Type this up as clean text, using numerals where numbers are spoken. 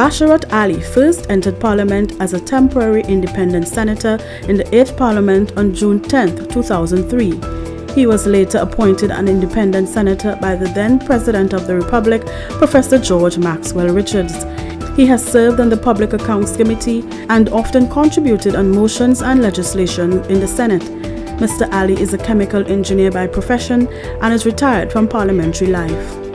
Basharat Ali first entered Parliament as a temporary independent senator in the 8th Parliament on June 10, 2003. He was later appointed an independent senator by the then President of the Republic, Professor George Maxwell Richards. He has served on the Public Accounts Committee and often contributed on motions and legislation in the Senate. Mr. Ali is a chemical engineer by profession and is retired from parliamentary life.